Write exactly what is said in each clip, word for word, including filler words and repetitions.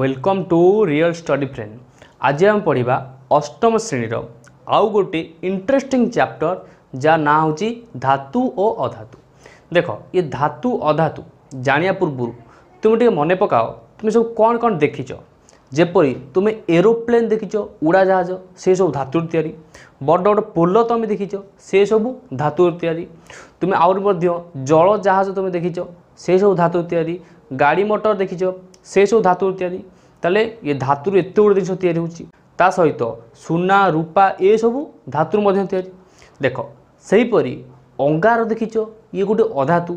Welcome to real study friend. आज हम पढ़ा अष्टम श्रेणी आउ गोटे इंटरेस्टिंग चैप्टर जहाँ ना हूँ धातु और अधातु। देख ये धातु अधातु जाना पूर्व तुम टे मन पकाओ तुम सब कौन कौन देखिच। जेपरी तुम एरोप्लेन देखिच उड़ाजहाज से सब धातु तैयारी, बड़ बड़ पोल तुम देखिच से सब धातु तैयारी, तुम आउरी जल जहाज तुम देखिच से सब धातु तैयारी, गाड़ी मोटर देखिच से सब धातु तैयारी। ताले ये धातु एत गुड जिन तैयारी होता सहित सुना रूपा ये सब धातु तैयारी। देख सहीपरी अंगार देखिच ये गोटे अधातु,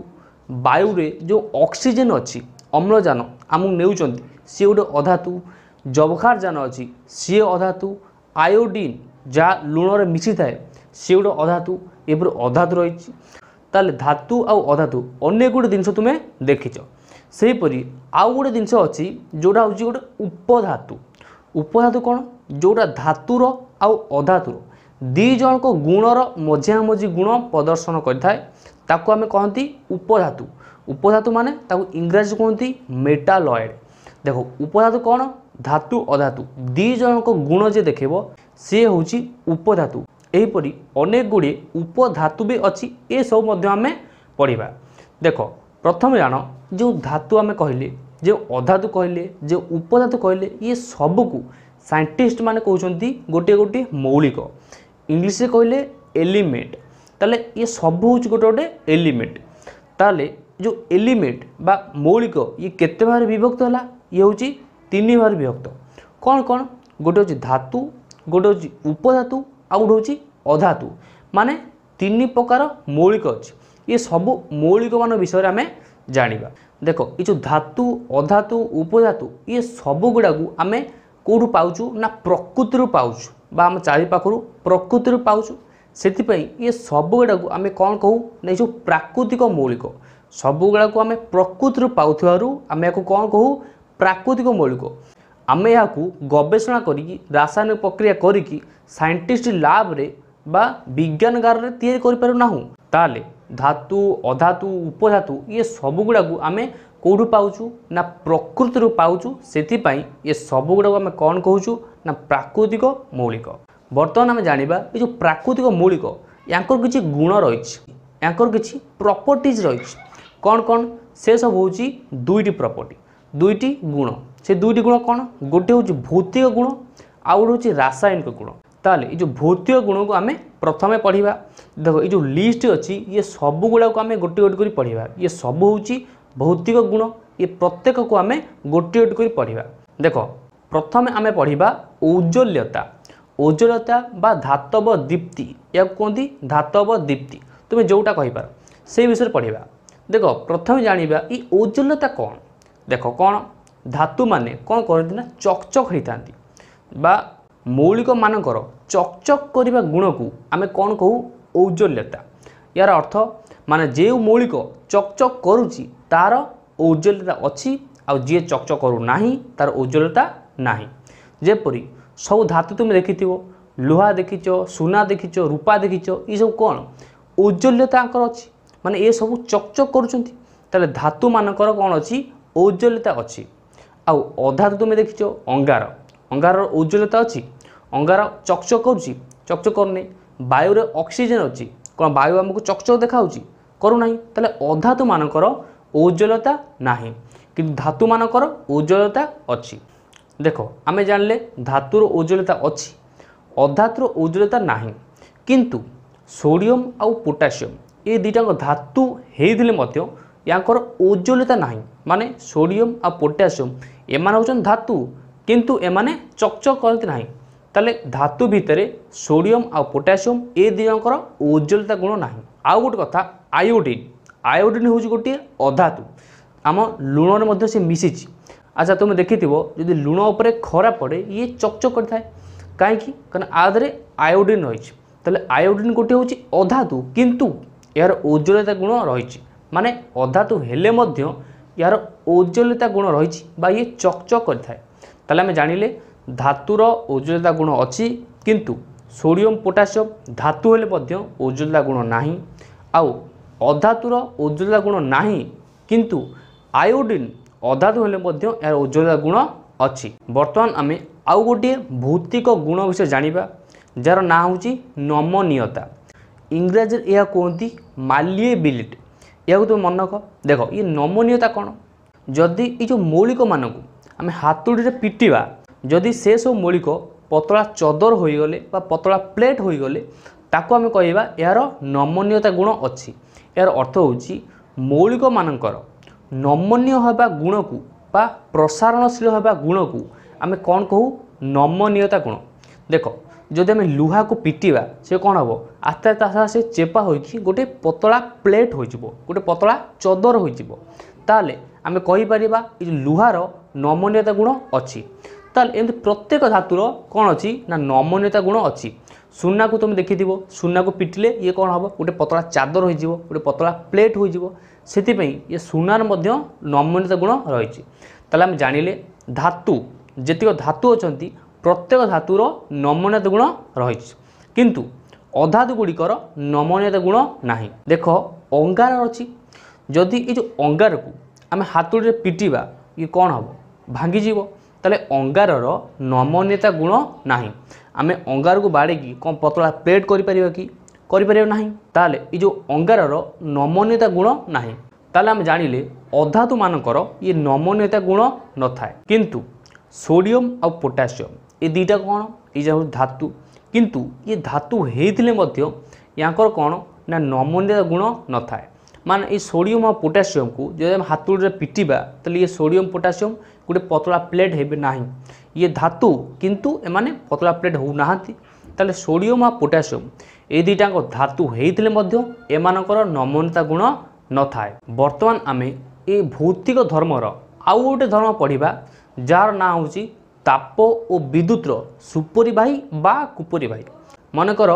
वायु रे जो ऑक्सीजन अच्छी अम्लजान आमको नेउचंती सी गोटे अधातु, जबखार जान अच्छी सी अधातु, आयोडीन जा लुण रे मिसी थाए सी गोटे अधातु, एपर अधातु रही। ताले धातु आ अधातु अनेक गुड जिन तुम्हें देखिच। सेहीपरी आउ गोटे जिनस अच्छी जोटा हूँ गोटे उपधातु। उपधातु कौन जोटा धातुर आउ अधातुर दीज गुणर मझिया मझी गुण प्रदर्शन करें कहती उपधातु। उपधातु माने इंग्रजी कहती मेटालॉयड। देखो उपधातु कौन धातु अधातु दीज गुण जे देख सी हूँ उपधातु। यहीपरी अनेक गुड़े उपधातु भी अच्छी ये सब आम पढ़ा। देख प्रथम जान जो धातु आम कहले जो अधातु कहले जो उपधातु कहले ये सबको साइंटिस्ट माने कहते गोटे गोटे मौलिक इंग्लिश कहले एलिमेंट। ताले ये सब हूँ गोटे गोटे एलिमेंट। ताले जो एलिमेंट बा मौलिक ये केते भार विभक्त होला ये हूँ तीन भार विभक्त। कौन कौन गोटे हूँ धातु, गोटे हूँ उपधातु, आ गोटे हूँ अधातु, माने तीन प्रकार मौलिक अच्छे। ये सब मौलिक मान विषय आम जानिबा। देखो ये जो धातु अधातु उपधातु ये सब गुड़ा आम कौटू पाचु ना प्रकृति पाचु बा आम चारिपाखु प्रकृति पाचु। से ये सब गुड़ा आम कौन कहू ना जो प्राकृतिक मौलिक सब गुड़ा आम प्रकृति पाथु आम या कौन कहू प्राकृतिक मौलिक। आम या गवेषणा करी रासायनिक प्रक्रिया करी साइंटिस्ट लैब रे बा विज्ञानगार रे तैयारी करि पारु नाहु। ताले धातु अधातु उपधातु ये सब गुड़ा आम कौटू पाचु ना प्रकृति पाचु। से ये सब गुड़ा आम कौन कहूँ ना प्राकृतिक मौलिक। बर्तमान आम जानिबा ये जो प्राकृतिक मौलिक यांकर किसी गुण रही, यांकर किसी प्रॉपर्टीज रही। कौन कौन से सब हूँ दुईटी प्रॉपर्टी दुईटी गुण। से दुईटी गुण कौन गोटे हूँ भौतिक गुण आउ गोटे हूँ रासायनिक गुण। ताले जो भौतिक गुण को आम प्रथम पढ़ा। देख ये जो लिस्ट अच्छी ये सब गुड़ा आम गोटे गोटे कर पढ़ा। ये सब हूँ भौतिक गुण ये प्रत्येक को आम गोटे गोटे कर पढ़ा। देख प्रथम आम पढ़ा औज्ज्वल्यता। औज्ज्वल्यता बा धातव दीप्ति या कहती धातव दीप्ति तुम जोटा कहीपार से विषय पढ़ा। देख प्रथम जाना ये औज्ज्वल्यता कौन। देख कौन धातु माने कौन करती ना चकचक होता बा मौलिक मानकर चकचक करने गुण को आम कौन कहू औज्ज्वल्यता। यार अर्थ माने जे मौलिक चकचक करुच्ची तार औज्ज्वल्यता अच्छी आउ जी चकचक करू नाही तार औज्ज्वल्यता नाही। जेपरी सब धातु तुम देखि लोहा देखिच, सुना देखिच, रूपा देखिच ये सब कौन औज्ज्वल्यता अच्छी माने ये सब चकचक करुँच। धातु मानकर कौन अच्छी औज्ज्वल्यता अच्छी। आउ अधातु तुम देखिच अंगार, अंगार औज्ज्वल्यता अच्छी अंगार चकचक करुच्ची चकचक करने वायुरे ऑक्सीजन अच्छी कौन वायु आमको चकचक देखा करूना। ताले अधातु मानकर औज्ज्वल्यता नहीं कि धातु मानकर औज्ज्वल्यता अच्छी। देख आम जानले धातुर औज्ज्वल्यता अच्छी अधातुर औज्ज्वल्यता नहीं किंतु सोडियम आउ पोटासियम ये दुईटा धातु होते यांकर औज्ज्वल्यता नहीं माने सोडियम आ पोटासियम एमान होचन धातु किंतु एमाने चकचक करते नहीं। ताले धातु भितरे सोडियम आ पोटासियम ए दिजंकर औज्ज्वलता गुण नहीं। आउ गोटे कथा आयोडीन। आयोडीन हूँ गोटे अधातु आम लुण में मध्य से मिसी। अच्छा तुम देखि जदि लुण उपर खरा पड़े ये चकचक कर थाए कहीं आधे आयोडीन रही। ताले आयोडीन गोटे हूँ अधातु किंतु यार औज्ज्वलता गुण रही माने अधातु हेले मध्य यार औज्ज्वलता गुण रही बा ये चकचक कर थाए। ताले आम जानिले धातुर औज्ज्वल्यता गुण अच्छी किंतु सोडियम पोटासियम धातु हेले मध्य औज्ज्वल्यता गुण नहीं। आउ अधातुर औज्ज्वल्यता गुण नहीं किंतु आयोडीन अधातु हेले मध्य यार औज्ज्वल्यता गुण अच्छी। बर्तमान आम आउ गोटे भौतिक गुण विषय जाना जार ना हूँ नमनीयता। इंग्रजी यह कहती मालिएबिलिटी। या तुम मन रख देख ये नमनीयता कौन जदि यो मौलिक मानक आम हातुड़ी पिटा जदि से सब मौलिक पतला चदर होगले पतला प्लेट होगले ताको आम कह यार नमनीयता गुण अच्छी। यार अर्थ हूँ मौलिक मानकर नमनीय होगा गुण को प्रसारणशील होगा गुण को आम कौन कहू नमनीयता गुण। देख जदि आम लुहा को पिटा से कौन हम आस्ते आस्ते से चेपा हो गोटे पतला प्लेट हो गोटे पतला चदर होमें कहीपर ये लुहार नमनीयता गुण अच्छी। ताले एम प्रत्येक धातुर कौन अच्छी ना नमनीयता गुण अच्छी। सुना को तुम देखी सुना को पिटिले ये कौन हम गोटे पतला चादर हो गोटे पतला प्लेट होतीपाई ये सुनार नमनीयता गुण रही। आम जानिले धातु जितक धातु अच्छा प्रत्येक धातुर नमनीयता गुण रही किंतु अधातु गुड़िकर नमनीयता गुण ना। देख अंगार अच्छी जदि ये अंगार को आम हातुड़ी पिटा ये कौन हम भांगीजी ताले अंगार नमनीयता गुण ना। आम अंगार को बाड़े कौन पतला प्लेट करें कि ना ताले ये जो अंगार नमनीयता गुण ना। ताले आम जानिले अधातु मानकर ये नमनीयता गुण न थाए किंतु सोडियम और पोटासियम ये दुईटा कौन ये धातु किंतु ये धातु होते या कौन ना नमनीयता गुण न थाए। मान ये सोडियम और पोटासियम को जब हम हातुड़ी पिटा तो ये सोडियम पोटासियम गोटे पतला प्लेट है ना ये धातु किंतु एमाने पतला प्लेट होना ताले सोडियम और पोटासियम ये दुईटा धातु होते एमानकर नमनीयता गुण न थाए। बर्तमान आम ये भौतिक धर्मर आउ गोटे धर्म पढ़ा जार ना हूँ ताप और विद्युतर सुपरिवाही बा कुपरिवाही। मनकर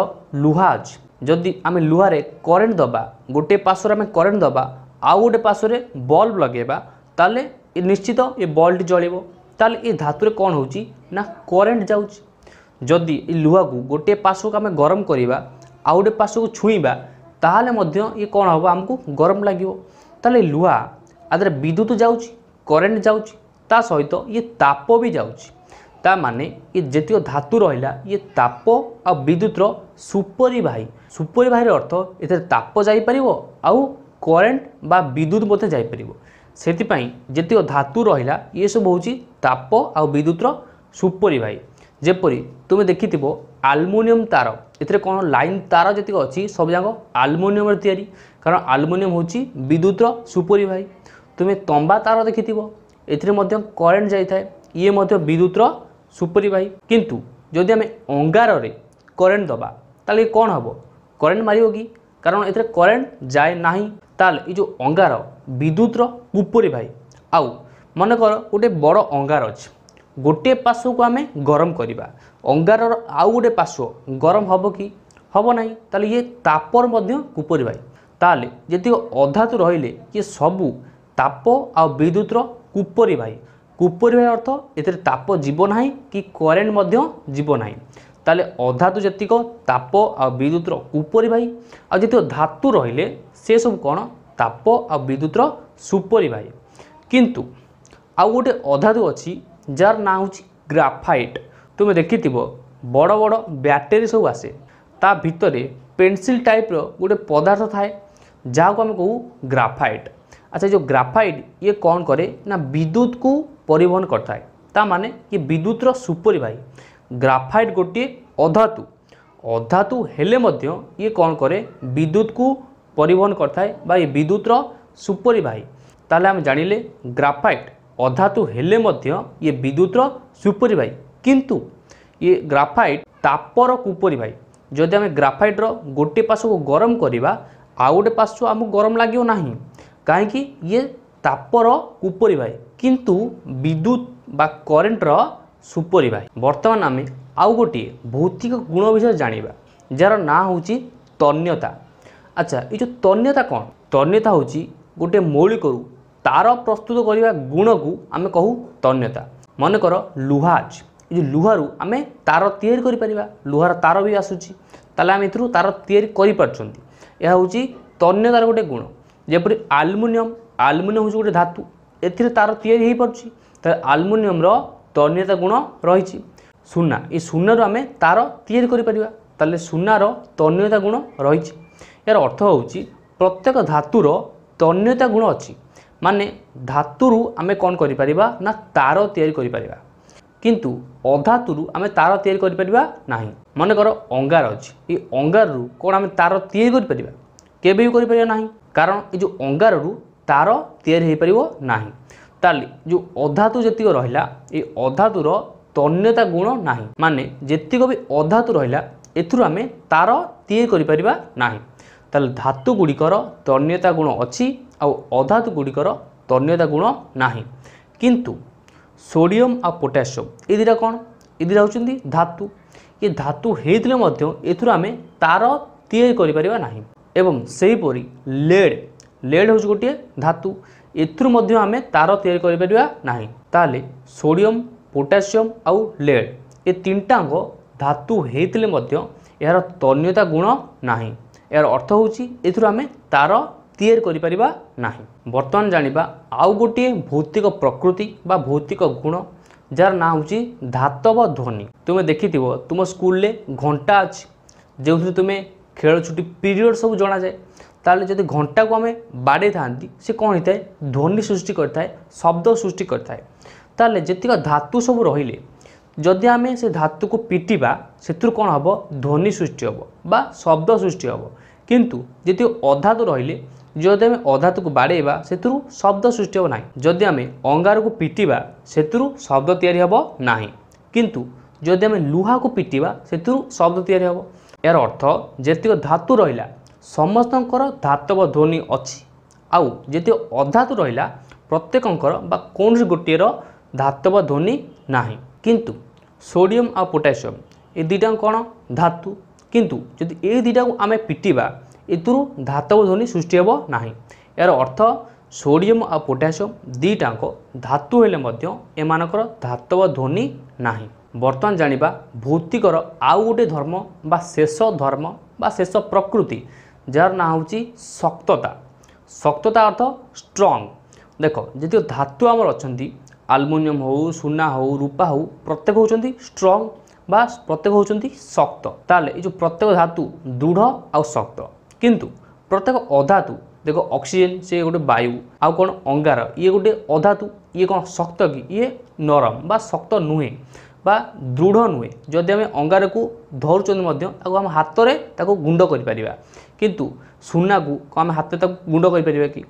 लुहा अच्छे जदि आम लुहार करेन्ट दबा गोटे पार्श्वर आम करेन्ट दबा आउ गोटे पार्श्वर बल्ब लगेबा ताले निश्चित ये बल्बटी जलिबो। ताले ये धातुरे कौन होची ना करेन्ट जाउची। जदि लुहा को गोटे पार्श्व को आम गरम करवा आउ गोटे पार्श्व को छुईबा ताले मध्य ये कौन हम आमको गरम लगे। ताले लुहा आदर विद्युत जाउची करेन्ट जाउची ता सहित ये ताप भी जाउची। ता माने ये जितक धातु रहा ये ताप आ विद्युतर सुपरिवाही। सुपरिवाही अर्थ ये ताप जापर आउ करेन्ट बा विद्युत मत जापर से जितक धातु रहा ये सब हूँ ताप आ विद्युतर सुपरिवाही। जेपरी तुम्हें देखि आलुमिनियम तार एथरे कौन लाइन तार जितक अच्छी सब जाक आलुमिनियम तैयारी कारण आलुमिनियम हूँ विद्युतर सुपरिवाही। तुम्हें तंबा तार देखि एथरे मध्य करेन्ट जाए ये मध्य विद्युतर सुपरिवाही किंतु जदि आम अंगार रे करेन्ट दबा ताले कौन हम करेन्ट मारियो कि कारण एथरे करेन्ट जाए ना। ताले ये जो अंगार विद्युतर कुपरिवाही आउ मनकर गोटे बड़ अंगार अच्छे गोटे पार्श्व को आम गरम करवा अंगार आउ गोटे पार्श्व गरम हम कि हम ना ताले ये तापर मध्य कुपरिवाही। ताले जति अधातु रहिले ये सबू ताप आ विद्युतर कुपरिवाही। कुपरिवाही अर्थ एथरे ताप जीव ना कि करेन्ट मध्य जीव ना। ताले अधातु जतिक ताप आ विद्युतर कुपरिवाही आ जतिक धातु रहिले से सब कौन ताप आ विद्युतर सुपरिवाही किंतु आउ गोटे अधातु अच्छी जार ना हूँ ग्राफाइट। तुम्हें देखि बड़ बड़ बैटेरी सब आसे ता भितर पेनसिल टाइप गोटे पदार्थ थाए जहाँ को आम कहू ग्राफाइट। अच्छा जो ग्राफाइट ये कौन करे ना विद्युत को परिवहन करता है ता माने ये विद्युतर सुपरिवाही। ग्राफाइट गोटे अधातु अधातु हेले मध्य ये कौन करे विद्युत को परिवहन करता है बा ये विद्युतर सुपरिवाही। ताले हम जानिले ग्राफाइट अधातु हेले मध्य ये विद्युतर सुपरिवाही किंतु ये ग्राफाइट तापर कुपरिवाही। जदि आम ग्राफाइट्र गोटे पार्श्व को गरम करवा आउ गोटे पार्श्व आमको गरम लगे ना कहीं ये तापर कुपरिवाही किंतु विद्युत बा करेन्टर सुपरिवाही। बर्तमान आम आउ गोटे भौतिक गुण विषय जानिबा जार ना हूँ तन्यता। अच्छा ये जो तन्यता कौन तन्यता हूँ गोटे मौलिक रू तार प्रस्तुत करने गुण को आम कहू तन्यता। मनकर लुहा अच्छे ये लुहारू आम तार तैयारी करिपरिबा लुहार तार भी आसुची ताले आम एथरू तार तैयारी करिपारछंती यह हूँ तन्यतार गोटे गुण। जपरी आलुमिनियम आलुमिनियम हूँ गोटे धातु एथार तार या आलुमिनियम तो अन्य एक गुण रही सुना ये सुन रु आम तार या ताले सुनार तन्यता गुण रही यार अर्थ हूँ प्रत्येक धातुर तन्यता गुण अच्छी माने धातुरु आमे कौन करिपरिबा ना तार तैयारी करिपरिबा किंतु अधातुरु आमे तार तैयारी करिपरिबा नाही। मन कर अंगार अछि ए अंगार रु कोन आमे तार तैयारी करिपरिबा केबे भी करिपरिबा नाही कारण ए जो अंगार रु तार तैयारी हे परिबो नाही ताले जो अधातु जतिको रहिला ए अधातुर तन्यता गुण नाही माने जतिको भी अधातु रहिला एथुरु आमे तार तैयारी करिपरिबा नाही ताले धातु गुडीकर तन्यता गुण अछि आउ अधातु गुड़िकर तन्यता गुण नाही किंतु सोडियम आ पोटासियम ए दुटा कौन ए दुटा होचुंदी धातु ये धातु हेतले मध्ये एथुरा आमे तार तयार करि परिबा नाही एवं सेही परी लेड लेड होच गोटे धातु एथुर मध्ये आमे तार तयार करि परिबा नाही ताले सोडियम पोटासियम आ लेड ए तीनटांग धातु हेतले मध्ये यार तन्यता गुण नाही यार अर्थ होची एथुरा आमे तार तयार करिपरिबा नाही। बर्तमान जानिबा आउ गोटे भौतिक प्रकृति बा भौतिक गुण जार ना होची धातव ध्वनि। तुमे देखिथिबो तुम स्कूल ले घंटा अछि जेउथि तुमे खेल छुट्टी पीरियड सब जना जाय ताले जदि घंटा को हमें बाडे थांती से कोन हिताय ध्वनि सृष्टि करताय शब्द सृष्टि करताय ताले जतिक धातु सब रहिले जदि हमें से धातु को पिटिबा सेतु कोन हबो ध्वनि सृष्टि हबो बा शब्द सृष्टि हबो किंतु जति अधातु रहिले जदि आम अधातु को बाड़ेबा से शब्द सृष्टि हे ना जदि आम अंगार को पिटिबा से शब्द या ना किंतु जदि आम लुहा को पिटिबा से शब्द या यार अर्थ जतिक धातु रहा समस्त धातव ध्वनि अच्छी आउ जति अधातु रहा प्रत्येक कौन गोटेर धातव ध्वनि ना किंतु सोडियम आ पोटासियम ये दुईटा कौन धातु किंतु जदि ए दुईटा को आम पिटिबा एतुरु धातव ध्वनि सृष्टि हेबो नाही यार अर्थ सोडियम आ पोटासियम दुईटाक धातु हेले मध्य एमानकर धातव ध्वनि नाही। बर्तमान जानिबा भौतिकर आउ गोटे धर्म बा शेष धर्म बा शेष प्रकृति जार ना होची शक्तता। शक्तता अर्थ स्ट्रंग देखो जति धातु आमर अछंती आल्युमिनियम हो सुना हो रूपा हो प्रत्येक होचंती स्ट्रंग बा प्रत्येक होचंती शक्त ताले ए जो प्रत्येक धातु दृढ़ आ शक्त किंतु प्रत्येक अधातु देखो ऑक्सीजन से गोटे वायु आउ कौन अंगार ये गोटे अधातु ये कौन शक्त कि ये नरम बा शक्त नुहे बा दृढ़ नुहे जदि आम अंगार को धरुचंद आम हाथ में गुंड करिपरिबा किंतु सुना को आम हाथ में गुंड करिपरिबा कि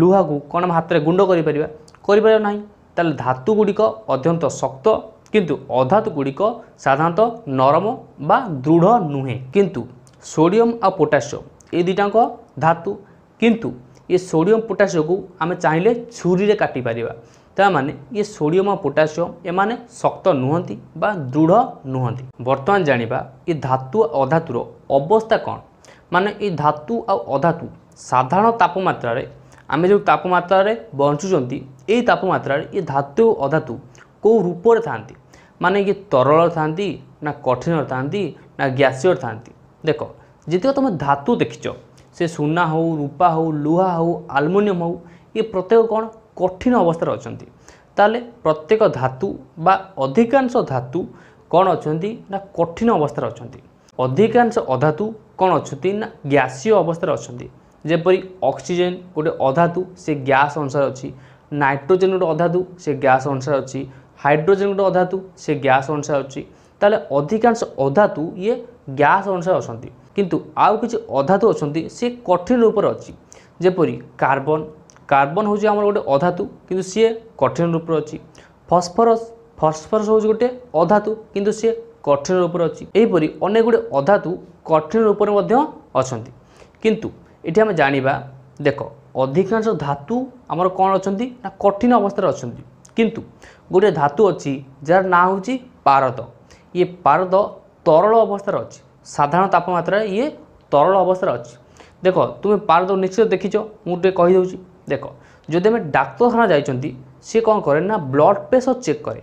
लुहा को कौन आम हाथ में गुंड करिपरिबा करिपरिबा नाही ताले धातु गुड़िक अत्यंत शक्त किंतु अधातु गुड़िक साधारणतः नरम बा दृढ़ नुहे। किंतु सोडियम आ पोटासियम ये दुईटाक धातु किंतु ये सोडियम पोटासियम को आम चाहिए छुरी रे काटी परिबा ताने ये सोडियम आ पोटासियम एमाने शक्त नुहंती बा दृढ़ नुहंती। बर्तमान जानिबा ये धातु अधातुर अवस्था कौन माने ये धातु आ अधातु साधारण तापमात्रा रे आम जो तापमात्रा रे बंचुचंती एई तापमात्रा रे ये धातु अधातु को रूप रे थांती माने ये तरल थांती ना कठिन थांती ना गैसीय थांती देखो जितक तुम धातु देखिच से सुना हो रूपा हो लुहा हो आल्युमिनियम हो ये प्रत्येक कौन कठिन अवस्था अच्छा ताले प्रत्येक धातु बा अधिकांश धातु कौन अच्छा ना कठिन अवस्था अच्छा अधिकांश अधातु कौन अच्छा ना गैसीय अवस्था अच्छा जेपरी ऑक्सीजन गोटे अधातु से गैस अनुसार अच्छी नाइट्रोजेन गोटे अधातु से गैस अनुसार अच्छी हाइड्रोजेन गोटे अधातु से गैस अनुसार अच्छी ताले अधिकांश अधातु ये गैस अनुसार अच्छा किंतु आउ किसी अधातु अच्छा सी कठिन रूप अच्छी जेपरी कार्बन कार्बन हूँ आम गोटे अधातु किंतु सी कठिन रूप अच्छी फस्फरस फस्फरस हूँ गोटे अधातु किंतु सी कठिन रूप अच्छी यहीपरी अनेक गुड़े अधातु कठिन रूप अच्छा किंतु ये आम जाना देख अधिकांश धातु आमर कौन अच्छा ना कठिन अवस्था अच्छा किंतु गोटे धातु अच्छी जार ना हूँ पारद ये पारद तरल अवस्था अच्छी साधारण तापमात्रा ये तरल अवस्था अच्छी देख तुम्हें पारद निश्चित देखिच मुझे कहीदे देख जदि आम डाक्तखाना जाती सी कौन करे ना ब्लड प्रेसर चेक करे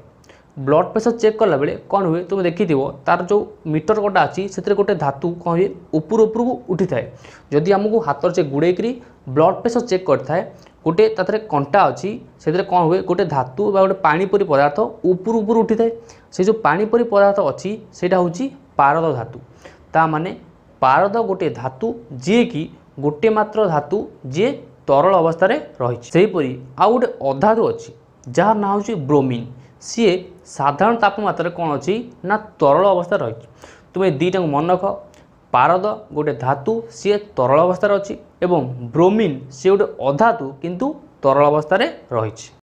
ब्लड प्रेसर चेक कला बेले कौन हुए तुम्हें देखिथो तार जो मीटर गोटा अच्छी से गोटे धातु कौन हुए उपर उपरकू उठी थाए जदि आमको हाथ से गुड़े ब्लड प्रेसर चेक कर गोटे ताथरे कंटा अच्छी से कौन हुए गोटे धातु बा गोटे पानीपरी पदार्थ ऊपर ऊपर उठी थाए से जो पानीपरी पदार्थ अच्छी सेटा हूँ पारद धातु ता माने पारद गोटे धातु जे कि गोटे मात्र धातु जे तरल अवस्था रही से आ गोटे अधातु अच्छी जार ना हूँ ब्रोमीन सी साधारण तापमात्रा कौन अच्छी ना तरल अवस्था रही तुम्हें दीटा को मन रख पारद गोटे धातु सी तरल अवस्था अच्छी एवं ब्रोमीन सी गोटे अधातु किंतु तरल अवस्था रही।